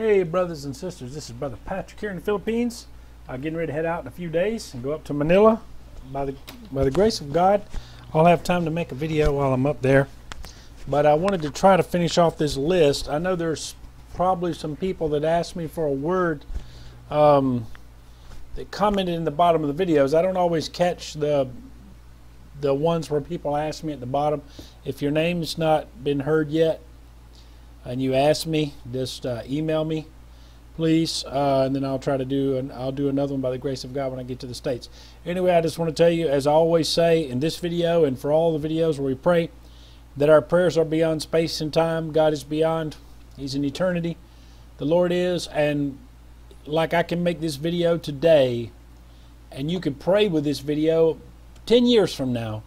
Hey brothers and sisters, this is Brother Patrick here in the Philippines. I'm getting ready to head out in a few days and go up to Manila. By the grace of God, I'll have time to make a video while I'm up there. But I wanted to try to finish off this list. I know there's probably some people that asked me for a word that commented in the bottom of the videos. I don't always catch the ones where people ask me at the bottom. If your name's not been heard yet, and you ask me, just email me, please, and then I'll try to do, and I'll do another one by the grace of God when I get to the States. Anyway, I just want to tell you, as I always say in this video and for all the videos where we pray, that our prayers are beyond space and time. God is beyond; He's in eternity. The Lord is, and like I can make this video today, and you could pray with this video 10 years from now,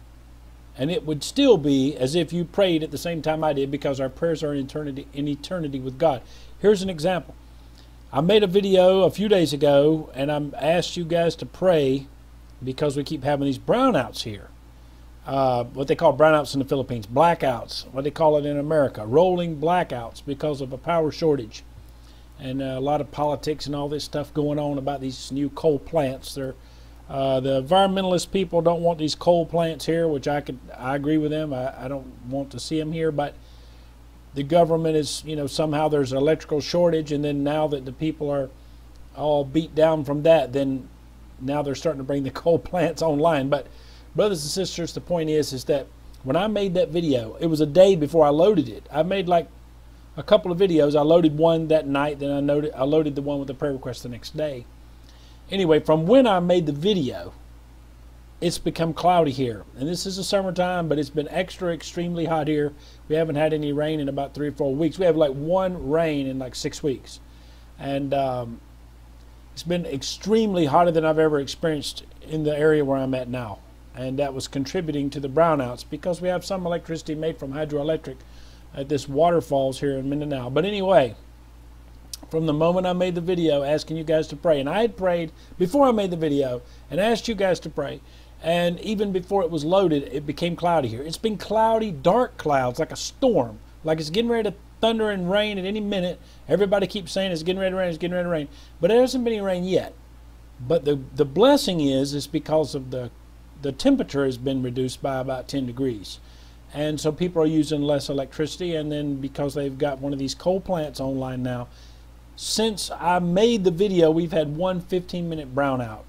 and it would still be as if you prayed at the same time I did, because our prayers are in eternity with God. Here's an example. I made a video a few days ago, and I asked you guys to pray because we keep having these brownouts here. What they call brownouts in the Philippines, blackouts, what they call it in America, rolling blackouts because of a power shortage. And a lot of politics and all this stuff going on about these new coal plants. They're the environmentalist people don't want these coal plants here, which I agree with them. I don't want to see them here, but the government is, you know, somehow there's an electrical shortage, and then now that the people are all beat down from that, then now they're starting to bring the coal plants online. But brothers and sisters, the point is that when I made that video, it was a day before I loaded it. I made like a couple of videos. I loaded one that night, then I loaded the one with the prayer request the next day. Anyway, from when I made the video, it's become cloudy here. And this is the summertime, but it's been extremely hot here. We haven't had any rain in about 3 or 4 weeks. We have like one rain in like 6 weeks. And it's been extremely hotter than I've ever experienced in the area where I'm at now. And that was contributing to the brownouts, because we have some electricity made from hydroelectric at this waterfalls here in Mindanao. But anyway, from the moment I made the video asking you guys to pray, and I had prayed before I made the video and asked you guys to pray, and even before it was loaded, it became cloudy here. It's been cloudy, dark clouds, like a storm, like it's getting ready to thunder and rain at any minute. Everybody keeps saying it's getting ready to rain, it's getting ready to rain, but there hasn't been any rain yet. But the blessing is because of the temperature has been reduced by about 10 degrees. And so people are using less electricity, and then because they've got one of these coal plants online now, since I made the video, we've had one 15-minute brownout.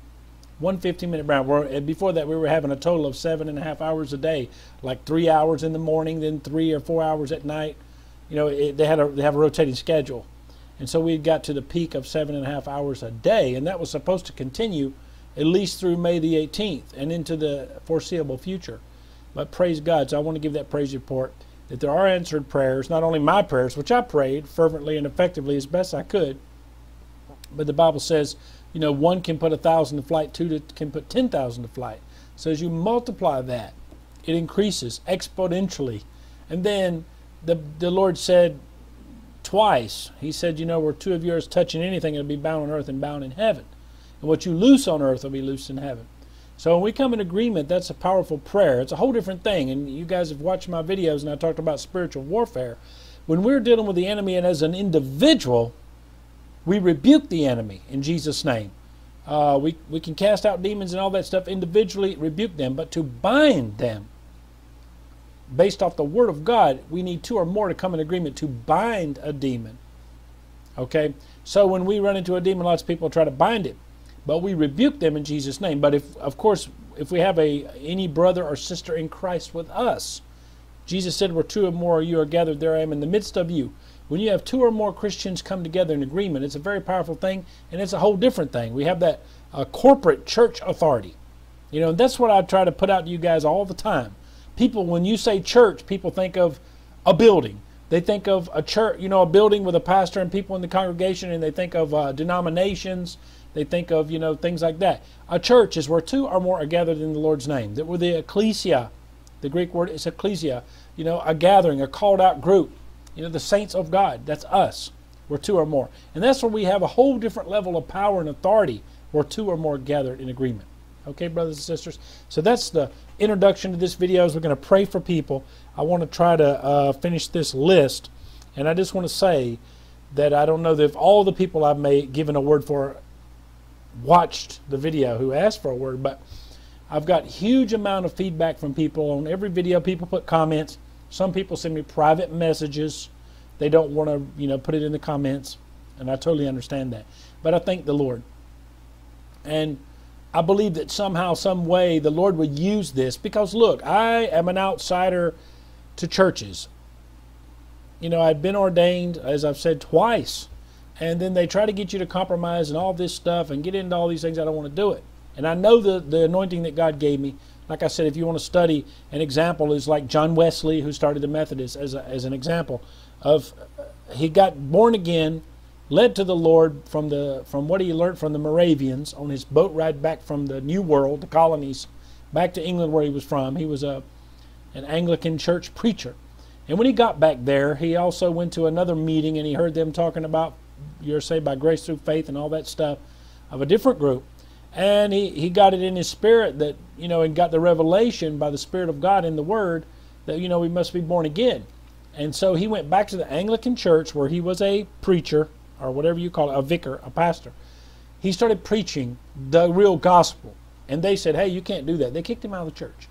One 15-minute brownout. Before that, we were having a total of 7.5 hours a day, like 3 hours in the morning, then 3 or 4 hours at night. You know, they have a rotating schedule. And so we got to the peak of 7.5 hours a day, and that was supposed to continue at least through May the 18th and into the foreseeable future. But praise God. So I want to give that praise report that there are answered prayers, not only my prayers, which I prayed fervently and effectively as best I could, but the Bible says, you know, one can put 1,000 to flight, two can put 10,000 to flight. So as you multiply that, it increases exponentially. And then the Lord said twice, He said, you know, where two of yours touching anything, it'll be bound on earth and bound in heaven. And what you loose on earth will be loosed in heaven. So when we come in agreement, that's a powerful prayer. It's a whole different thing. And you guys have watched my videos, and I talked about spiritual warfare. When we're dealing with the enemy, and as an individual, we rebuke the enemy in Jesus' name. We can cast out demons and all that stuff individually, rebuke them. But to bind them, based off the Word of God, we need two or more to come in agreement to bind a demon. Okay? So when we run into a demon, lots of people try to bind it. But we rebuke them in Jesus' name. But if, of course, if we have any brother or sister in Christ with us, Jesus said, where two or more of you are gathered, there I am in the midst of you. When you have two or more Christians come together in agreement, it's a very powerful thing, and it's a whole different thing. We have that corporate church authority. You know, and that's what I try to put out to you guys all the time. People, when you say church, people think of a building. They think of a church, you know, a building with a pastor and people in the congregation, and they think of denominations. They think of, you know, things like that. A church is where two or more are gathered in the Lord's name. That were the ecclesia. The Greek word is ecclesia. You know, a gathering, a called out group. You know, the saints of God. That's us. We're two or more. And that's where we have a whole different level of power and authority, where two or more gathered in agreement. Okay, brothers and sisters? So that's the introduction to this video. As we're going to pray for people, I want to try to finish this list. And I just want to say that I don't know that if all the people I've given a word for watched the video who asked for a word, but I've got huge amount of feedback from people on every video. People put comments. Some people send me private messages. They don't want to, you know, put it in the comments, and I totally understand that. But I thank the Lord, and I believe that somehow, some way, the Lord would use this, because look, I am an outsider to churches. You know, I've been ordained, as I've said, twice, and then they try to get you to compromise and all this stuff and get into all these things. I don't want to do it. And I know the anointing that God gave me. Like I said, if you want to study, an example is like John Wesley, who started the Methodists, as an example of, he got born again, led to the Lord from what he learned from the Moravians on his boat ride back from the New World, the colonies, back to England where he was from. He was an Anglican church preacher. And when he got back there, he also went to another meeting, and he heard them talking about you're saved by grace through faith and all that stuff of a different group. And he got it in his spirit that, you know, and got the revelation by the Spirit of God in the Word that, you know, we must be born again. And so he went back to the Anglican church where he was a preacher, or whatever you call it, a vicar, a pastor. He started preaching the real gospel. And they said, hey, you can't do that. They kicked him out of the church.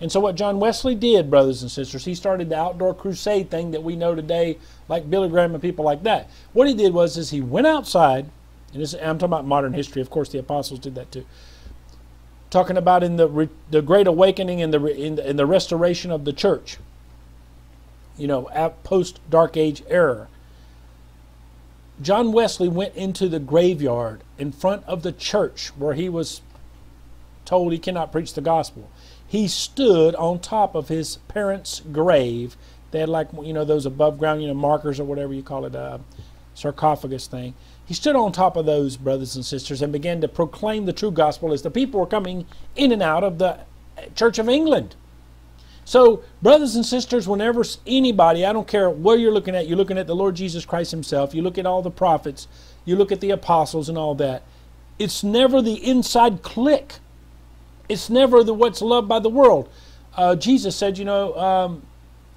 And so what John Wesley did, brothers and sisters, he started the outdoor crusade thing that we know today, like Billy Graham and people like that. What he did was is he went outside, and this, I'm talking about modern history. Of course, the apostles did that too. Talking about in the Great Awakening and the restoration of the church, you know, post-Dark Age era. John Wesley went into the graveyard in front of the church where he was told he cannot preach the gospel. He stood on top of his parents' grave. They had, like, you know, those above ground, you know, markers or whatever you call it, sarcophagus thing. He stood on top of those, brothers and sisters, and began to proclaim the true gospel as the people were coming in and out of the Church of England. So, brothers and sisters, whenever anybody, I don't care where you're looking at the Lord Jesus Christ himself, you look at all the prophets, you look at the apostles and all that, it's never the inside clique. It's never the what's loved by the world. Jesus said, know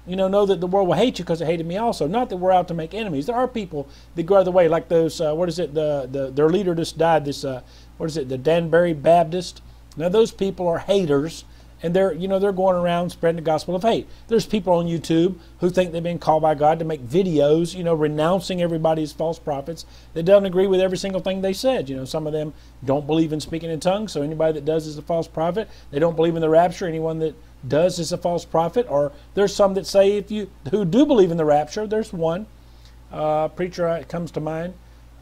that the world will hate you because it hated me also. Not that we're out to make enemies. There are people that go out of the way, like those, their leader just died, the Danbury Baptist. Now those people are haters, and they're going around spreading the gospel of hate. There's people on YouTube who think they've been called by God to make videos, you know, renouncing everybody's false prophets that doesn't agree with every single thing they said. You know, some of them don't believe in speaking in tongues, so anybody that does is a false prophet. They don't believe in the rapture. Anyone that does is a false prophet. Or there's some that say who do believe in the rapture. There's one preacher comes to mind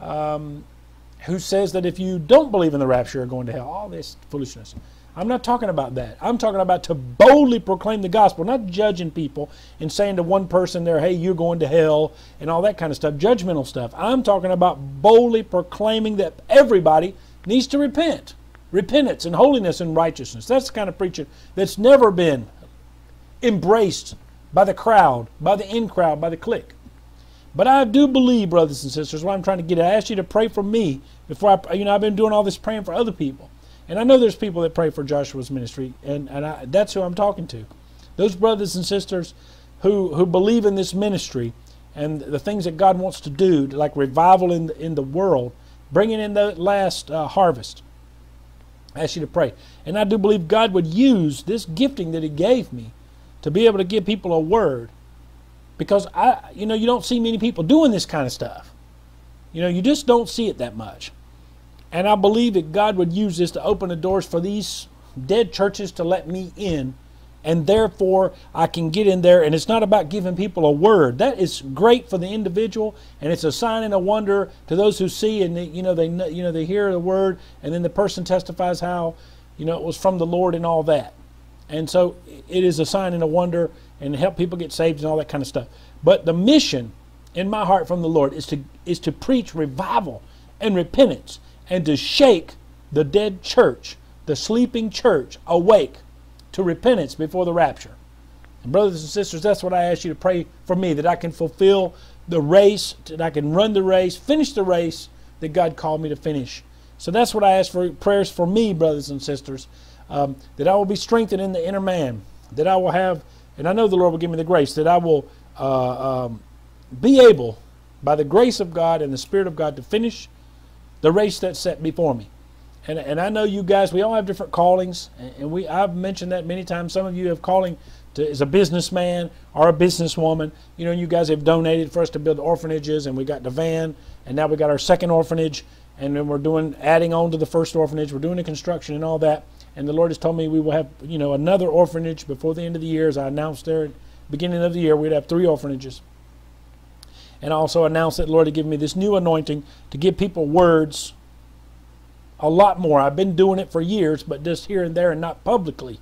who says that if you don't believe in the rapture, you're going to hell. All this foolishness. I'm not talking about that. I'm talking about to boldly proclaim the gospel, not judging people and saying to one person there, hey, you're going to hell and all that kind of stuff, judgmental stuff. I'm talking about boldly proclaiming that everybody needs to repent. Repentance and holiness and righteousness. That's the kind of preaching that's never been embraced by the crowd, by the in-crowd, by the clique. But I do believe, brothers and sisters, what I'm trying to get at, I ask you to pray for me before I, you know, I've been doing all this praying for other people. And I know there's people that pray for Joshua's ministry, and that's who I'm talking to. Those brothers and sisters who believe in this ministry and the things that God wants to do, like revival in the world, bringing in the last harvest. I ask you to pray. And I do believe God would use this gifting that he gave me to be able to give people a word. Because, you don't see many people doing this kind of stuff. You know, you just don't see it that much. And I believe that God would use this to open the doors for these dead churches to let me in. And therefore, I can get in there. And it's not about giving people a word. That is great for the individual. And it's a sign and a wonder to those who see. And they hear the word. And then the person testifies how, you know, it was from the Lord and all that. And so it is a sign and a wonder. And help people get saved and all that kind of stuff. But the mission in my heart from the Lord is to preach revival and repentance, and to shake the dead church, the sleeping church, awake to repentance before the rapture. And brothers and sisters, that's what I ask you to pray for me, that I can fulfill the race, that I can run the race, finish the race that God called me to finish. So that's what I ask for, prayers for me, brothers and sisters, that I will be strengthened in the inner man, that I will have, and I know the Lord will give me the grace, that I will be able by the grace of God and the Spirit of God to finish the race that's set before me. And I know you guys, we all have different callings, and I've mentioned that many times. Some of you have calling as a businessman or a businesswoman. You know, you guys have donated for us to build orphanages, and we got the van, and now we got our second orphanage, and then we're adding on to the first orphanage. We're doing the construction and all that. And the Lord has told me we will have, you know, another orphanage before the end of the year. As I announced there at the beginning of the year, we'd have 3 orphanages. And I also announced that the Lord had given me this new anointing to give people words a lot more. I've been doing it for years, but just here and there and not publicly.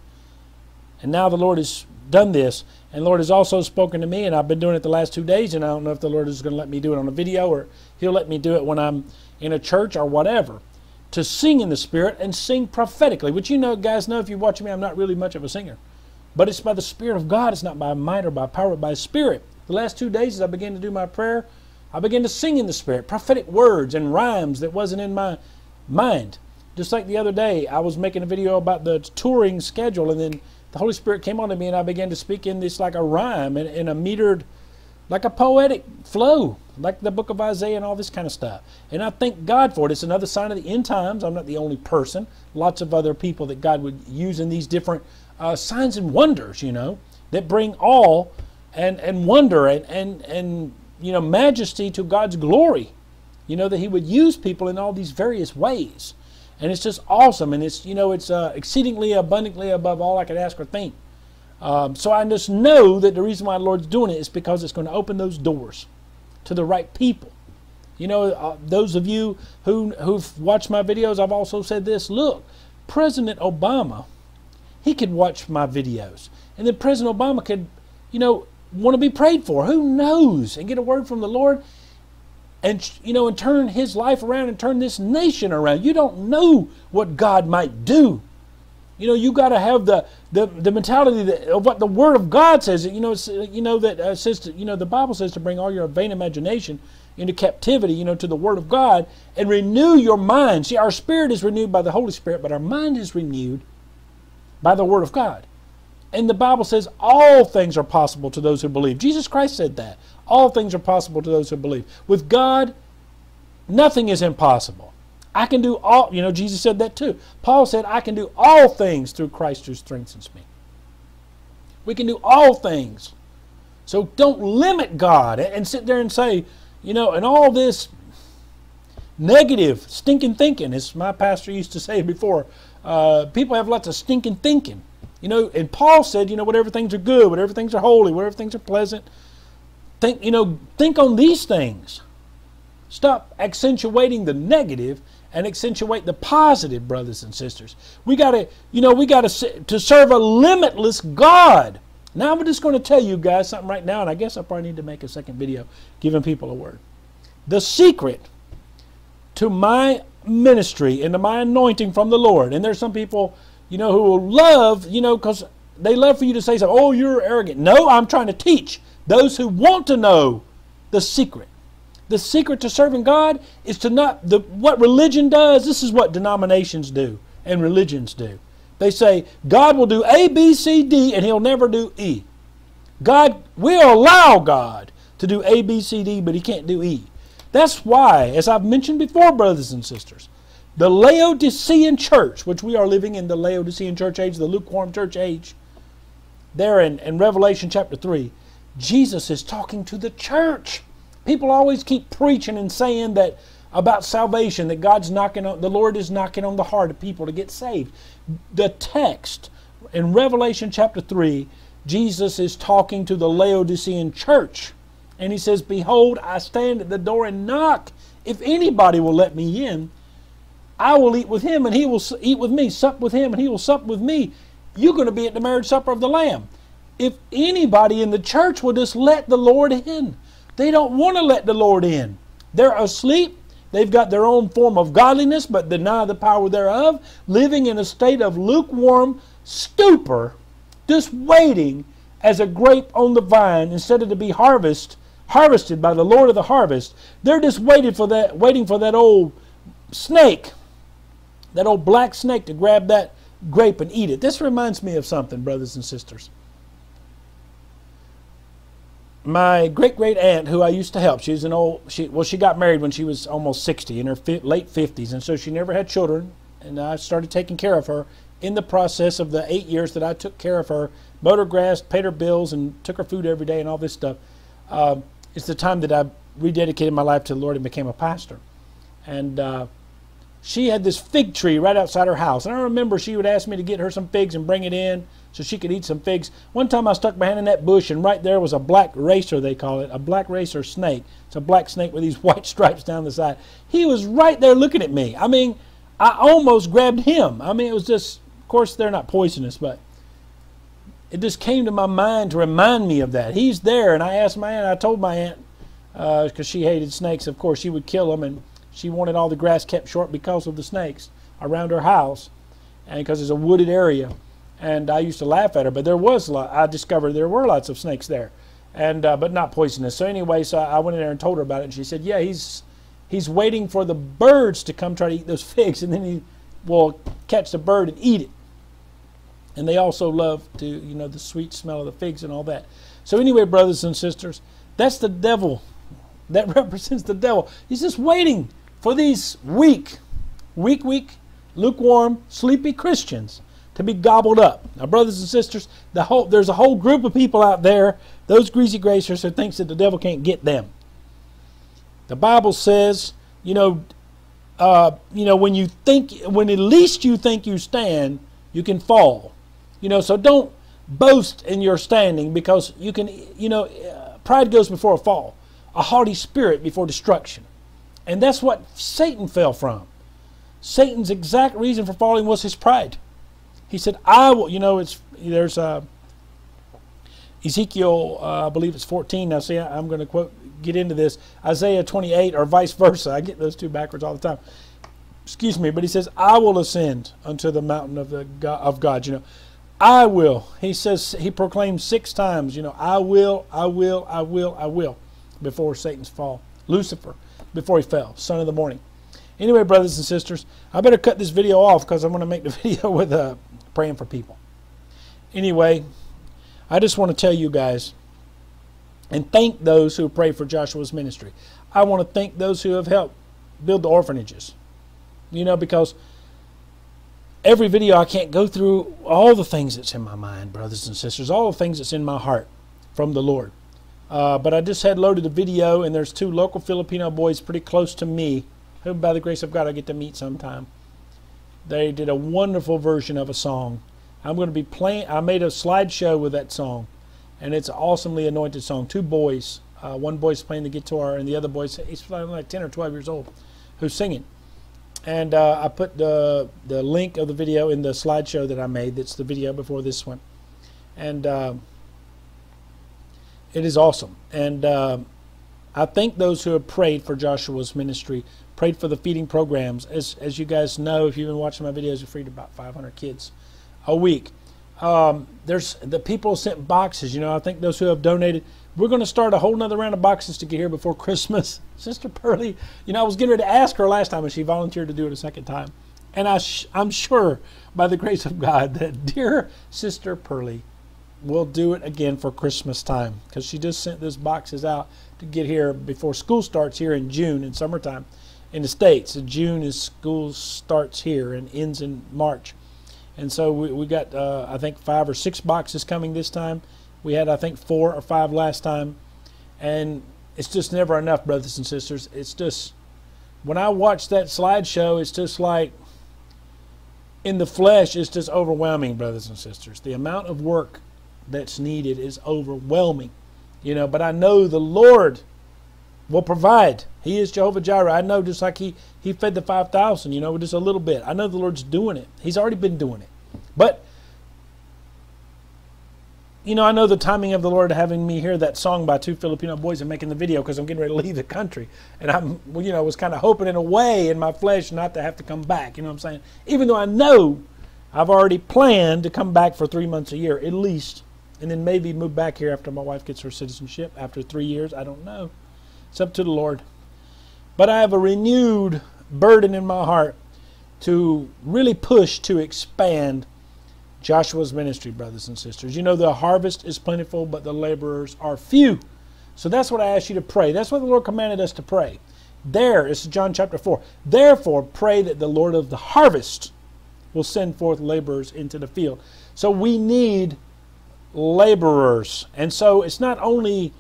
And now the Lord has done this. And the Lord has also spoken to me, and I've been doing it the last 2 days, and I don't know if the Lord is going to let me do it on a video, or He'll let me do it when I'm in a church or whatever, to sing in the Spirit and sing prophetically, which you know, guys know if you watch me, I'm not really much of a singer. But it's by the Spirit of God. It's not by might or by power, but by Spirit. The last 2 days as I began to do my prayer, I began to sing in the Spirit, prophetic words and rhymes that wasn't in my mind. Just like the other day, I was making a video about the touring schedule, and then the Holy Spirit came onto me, and I began to speak in this like a rhyme, in a metered, like a poetic flow, like the book of Isaiah and all this kind of stuff. And I thank God for it. It's another sign of the end times. I'm not the only person. Lots of other people that God would use in these different signs and wonders, you know, that bring awe and wonder and you know, majesty to God's glory. You know, that He would use people in all these various ways. And it's just awesome. And it's, you know, it's exceedingly abundantly above all I could ask or think. So I just know that the reason why the Lord's doing it is because it's going to open those doors to the right people. You know, those of you who've watched my videos, I've also said this. Look, President Obama, he could watch my videos. And then President Obama could, you know, want to be prayed for. Who knows? And get a word from the Lord. And, you know, and turn his life around and turn this nation around. You don't know what God might do. You know, you got to have the mentality of what the Word of God says. You know, the Bible says to bring all your vain imagination into captivity, you know, to the Word of God, and renew your mind. See, our spirit is renewed by the Holy Spirit, but our mind is renewed by the Word of God. And the Bible says all things are possible to those who believe. Jesus Christ said that. All things are possible to those who believe. With God, nothing is impossible. I can do all, you know, Jesus said that too. Paul said, I can do all things through Christ who strengthens me. We can do all things. So don't limit God and sit there and say, you know, and all this negative, stinking thinking, as my pastor used to say before, people have lots of stinking thinking. You know, and Paul said, you know, whatever things are good, whatever things are holy, whatever things are pleasant, think, you know, think on these things. Stop accentuating the negative and accentuate the positive, brothers and sisters. We got to, you know, we got to serve a limitless God. Now I'm just going to tell you guys something right now, and I guess I probably need to make a second video giving people a word. The secret to my ministry and to my anointing from the Lord, and there's some people, you know, who will love, you know, because they love for you to say something, oh, you're arrogant. No, I'm trying to teach those who want to know the secret. The secret to serving God is to not, what religion does, this is what denominations do and religions do. They say, God will do A, B, C, D, and He'll never do E. God will allow God to do A, B, C, D, but He can't do E. That's why, as I've mentioned before, brothers and sisters, the Laodicean church, which we are living in the Laodicean church age, the lukewarm church age, there in Revelation chapter 3, Jesus is talking to the church. People always keep preaching and saying that about salvation, that God's knocking on, the Lord is knocking on the heart of people to get saved. The text in Revelation chapter 3, Jesus is talking to the Laodicean church. And He says, behold, I stand at the door and knock. If anybody will let me in, I will eat with him and he will eat with me, sup with him and he will sup with me. You're going to be at the marriage supper of the Lamb. If anybody in the church will just let the Lord in. They don't want to let the Lord in. They're asleep. They've got their own form of godliness, but deny the power thereof, living in a state of lukewarm stupor, just waiting as a grape on the vine instead of to be harvested by the Lord of the harvest. They're just waiting for that old snake, that old black snake, to grab that grape and eat it. This reminds me of something, brothers and sisters. my great-great aunt, who I used to help, she's an old, she got married when she was almost 60, in her late 50s, and so she never had children, and I started taking care of her. In the process of the 8 years that I took care of her, mowed her grass, paid her bills, and took her food every day and all this stuff, it's the time that I rededicated my life to the Lord and became a pastor. And she had this fig tree right outside her house, and I remember she would ask me to get her some figs and bring it in so she could eat some figs. One time I stuck my hand in that bush, and right there was a black racer, they call it, a black racer snake. It's a black snake with these white stripes down the side. He was right there looking at me. I mean, I almost grabbed him. I mean, it was just, of course, they're not poisonous, but it just came to my mind to remind me of that. He's there, and I asked my aunt, I told my aunt, because she hated snakes, of course, she would kill them, and she wanted all the grass kept short because of the snakes around her house, and because it's a wooded area. And I used to laugh at her, but there was a lot. I discovered there were lots of snakes there, and but not poisonous. So anyway, so I went in there and told her about it, and she said, yeah, he's waiting for the birds to come try to eat those figs, and then he will catch the bird and eat it. And they also love to, you know, the sweet smell of the figs and all that. So anyway, brothers and sisters, that's the devil. That represents the devil. He's just waiting for these weak, lukewarm, sleepy Christians to be gobbled up. Now, brothers and sisters, there's a whole group of people out there, those greasy gracers, who thinks that the devil can't get them. The Bible says, you know, when at least you think you stand, you can fall. You know, so don't boast in your standing, because you can, you know, pride goes before a fall, a haughty spirit before destruction. And that's what Satan fell from. Satan's exact reason for falling was his pride. He said, I will, you know, there's Ezekiel, I believe it's 14. Now, see, I'm going to get into this. Isaiah 28 or vice versa. I get those two backwards all the time. Excuse me, but he says, I will ascend unto the mountain of, God, you know. I will. He says, he proclaims 6 times, you know, I will, before Satan's fall. Lucifer, before he fell, son of the morning. Anyway, brothers and sisters, I better cut this video off because I'm going to make the video with a... praying for people. Anyway, I just want to tell you guys and thank those who pray for Joshua's ministry. I want to thank those who have helped build the orphanages. You know, because every video I can't go through all the things that's in my mind, brothers and sisters, all the things that's in my heart from the Lord. But I just had loaded a video, and there's 2 local Filipino boys pretty close to me who, by the grace of God, I get to meet sometime. They did a wonderful version of a song. I'm going to be playing, I made a slideshow with that song, and it's an awesomely anointed song. 2 boys, one boy's playing the guitar, and the other boy's, he's probably like 10 or 12 years old, who's singing. And I put the link of the video in the slideshow that I made. That's the video before this one. And it is awesome. And I thank those who have prayed for Joshua's ministry, prayed for the feeding programs. As you guys know, if you've been watching my videos, we feed about 500 kids a week. There's the people sent boxes. You know, I think those who have donated. We're going to start a whole nother round of boxes to get here before Christmas. Sister Pearlie, you know, I was getting ready to ask her last time, and she volunteered to do it a second time. And I'm sure, by the grace of God, that dear Sister Pearlie will do it again for Christmas time, because she just sent those boxes out to get here before school starts here in June in summertime. In the States, in June is school starts here and ends in March. And so we got, I think, 5 or 6 boxes coming this time. We had, I think, 4 or 5 last time. And it's just never enough, brothers and sisters. It's just, when I watch that slideshow, it's just like, in the flesh, it's just overwhelming, brothers and sisters. The amount of work that's needed is overwhelming. You know, but I know the Lord will provide. He is Jehovah Jireh. I know, just like he fed the 5,000, you know, just a little bit. I know the Lord's doing it. He's already been doing it. But, you know, I know the timing of the Lord having me hear that song by 2 Filipino boys and making the video, because I'm getting ready to leave the country. And you know, was kind of hoping in a way in my flesh not to have to come back. You know what I'm saying? Even though I know I've already planned to come back for 3 months a year at least, and then maybe move back here after my wife gets her citizenship after 3 years. I don't know. It's up to the Lord. But I have a renewed burden in my heart to really push to expand Joshua's ministry, brothers and sisters. You know, the harvest is plentiful, but the laborers are few. So that's what I asked you to pray. That's what the Lord commanded us to pray. There, it's John chapter 4. Therefore, pray that the Lord of the harvest will send forth laborers into the field. So we need laborers. And so it's not only,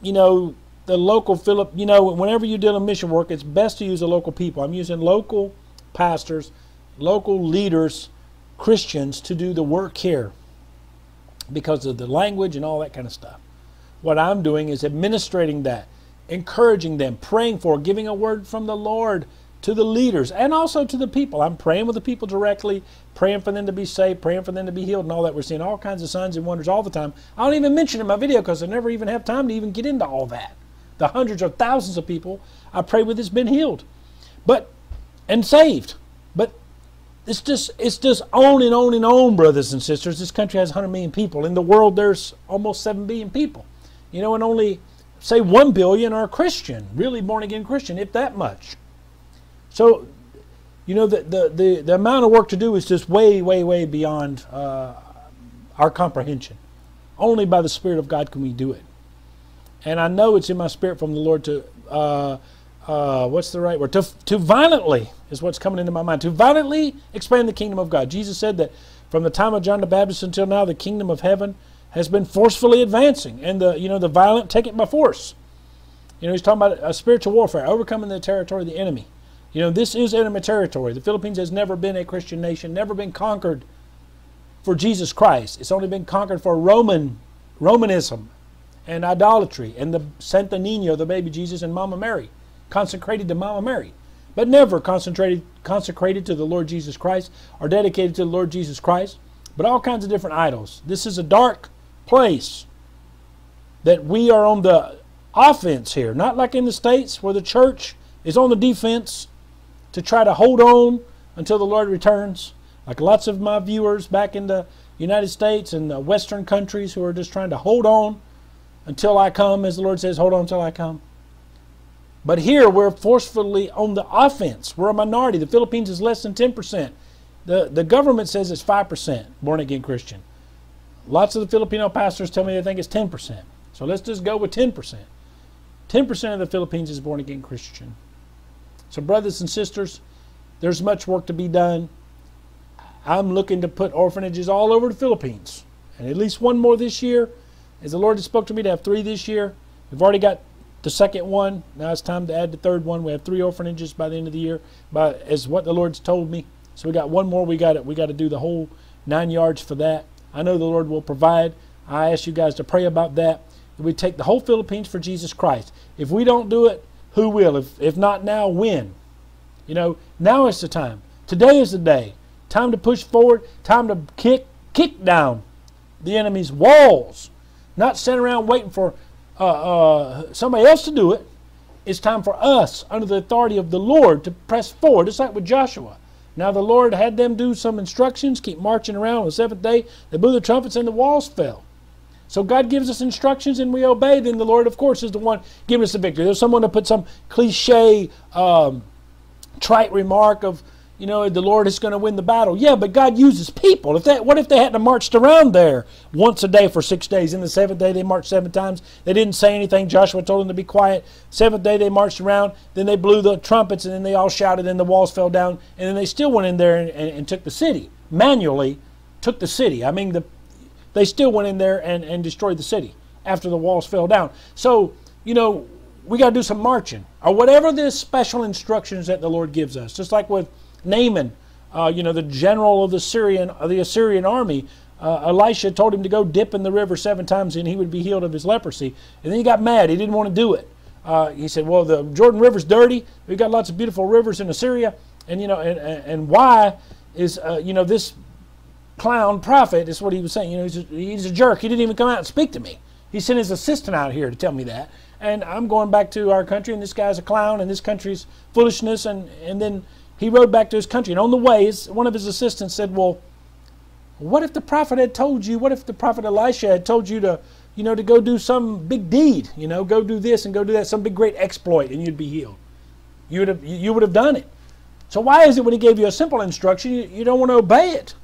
you know, the local you know, whenever you deal in mission work, it's best to use the local people. I'm using local pastors, local leaders, Christians to do the work here because of the language and all that kind of stuff. What I'm doing is administrating that, encouraging them, praying for, giving a word from the Lord to the leaders and also to the people. I'm praying with the people directly, praying for them to be saved, praying for them to be healed and all that. We're seeing all kinds of signs and wonders all the time. I don't even mention in my video because I never even have time to even get into all that. The hundreds or thousands of people I pray with has been healed and saved. But it's just on and on and on, brothers and sisters. This country has 100 million people. In the world, there's almost 7 billion people. You know, and only, say, 1 billion are Christian, really born-again Christian, if that much. So, you know, the amount of work to do is just way, way, way beyond our comprehension. Only by the Spirit of God can we do it. And I know it's in my spirit from the Lord to, what's the right word? To violently, is what's coming into my mind. To violently expand the kingdom of God. Jesus said that from the time of John the Baptist until now, the kingdom of heaven has been forcefully advancing, and the violent take it by force. You know, he's talking about a spiritual warfare, overcoming the territory of the enemy. You know, this is enemy territory. The Philippines has never been a Christian nation, never been conquered for Jesus Christ. It's only been conquered for Romanism and idolatry and the Santa Nino, the baby Jesus, and Mama Mary, consecrated to Mama Mary, but never consecrated to the Lord Jesus Christ or dedicated to the Lord Jesus Christ, but all kinds of different idols. This is a dark place that we are on the offense here, not like in the States where the church is on the defense to try to hold on until the Lord returns, like lots of my viewers back in the United States and the Western countries who are just trying to hold on until I come, as the Lord says, hold on until I come. But here we're forcefully on the offense. We're a minority. The Philippines is less than 10%. The government says it's 5% born-again Christian. Lots of the Filipino pastors tell me they think it's 10%. So let's just go with 10%. 10% of the Philippines is born-again Christian. So brothers and sisters, there's much work to be done. I'm looking to put orphanages all over the Philippines. And at least one more this year. As the Lord has spoke to me to have 3 this year. We've already got the second one. Now it's time to add the third one. We have 3 orphanages by the end of the year, as what the Lord's told me. So we got one more. We got to do the whole 9 yards for that. I know the Lord will provide. I ask you guys to pray about that. We take the whole Philippines for Jesus Christ. If we don't do it, who will? If not now, when? You know, now is the time. Today is the day. Time to push forward. Time to kick down the enemy's walls. Not sit around waiting for somebody else to do it. It's time for us, under the authority of the Lord, to press forward. It's like with Joshua. Now the Lord had them do some instructions, keep marching around on the 7th day. They blew the trumpets and the walls fell. So God gives us instructions and we obey. Then the Lord, of course, is the one giving us the victory. There's someone to put some cliche, trite remark of, you know, the Lord is going to win the battle. Yeah, but God uses people. What if they hadn't marched around there once a day for 6 days? In the 7th day, they marched 7 times. They didn't say anything. Joshua told them to be quiet. 7th day, they marched around. Then they blew the trumpets, and then they all shouted, and the walls fell down. And then they still went in there and took the city, manually took the city. I mean, they still went in there and destroyed the city after the walls fell down. So, you know, we got to do some marching or whatever the special instructions that the Lord gives us, just like with Naaman, you know, the general of the Assyrian army. Elisha told him to go dip in the river 7 times and he would be healed of his leprosy. And then he got mad. He didn't want to do it. He said, well, the Jordan River's dirty. We've got lots of beautiful rivers in Assyria. And, you know, and why is, you know, this clown prophet is what he was saying. You know, he's a jerk. He didn't even come out and speak to me. He sent his assistant out here to tell me that. And I'm going back to our country and this guy's a clown and this country's foolishness. And then he rode back to his country, and on the way, one of his assistants said, well, what if the prophet had told you, what if the prophet Elisha had told you to, you know, to go do some big deed, you know, go do this and go do that, some big great exploit, and you'd be healed. You would have done it. So why is it when he gave you a simple instruction, you don't want to obey it?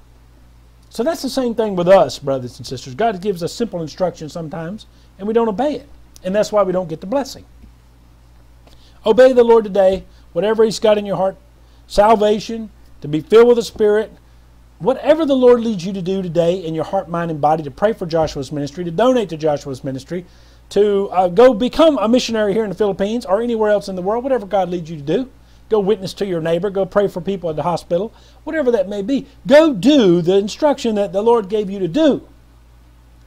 So that's the same thing with us, brothers and sisters. God gives us simple instructions sometimes, and we don't obey it. And that's why we don't get the blessing. Obey the Lord today, whatever He's got in your heart, salvation, to be filled with the Spirit, whatever the Lord leads you to do today in your heart, mind, and body, to pray for Joshua's ministry, to donate to Joshua's ministry, to go become a missionary here in the Philippines or anywhere else in the world, whatever God leads you to do. Go witness to your neighbor. Go pray for people at the hospital. Whatever that may be. Go do the instruction that the Lord gave you to do.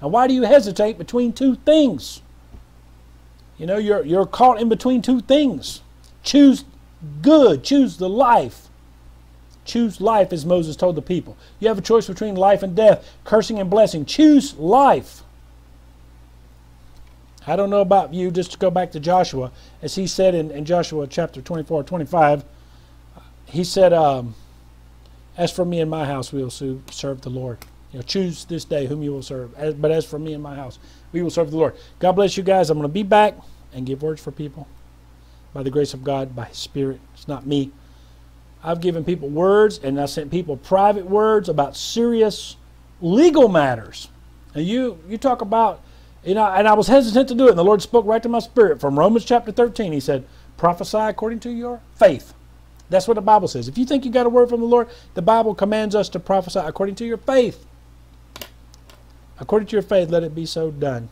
Now, why do you hesitate between two things? You know, you're caught in between two things. Choose good. Choose the life. Choose life, as Moses told the people. You have a choice between life and death, cursing and blessing. Choose life. I don't know about you, just to go back to Joshua, as he said in Joshua chapter 24, 25, he said, as for me and my house, we will serve the Lord. You know, choose this day whom you will serve. But as for me and my house, we will serve the Lord. God bless you guys. I'm going to be back and give words for people by the grace of God, by His Spirit. It's not me. I've given people words, and I sent people private words about serious legal matters. And you talk about... You know, and I was hesitant to do it, and the Lord spoke right to my spirit from Romans chapter 13. He said, prophesy according to your faith. That's what the Bible says. If you think you got a word from the Lord, the Bible commands us to prophesy according to your faith. According to your faith, let it be so done.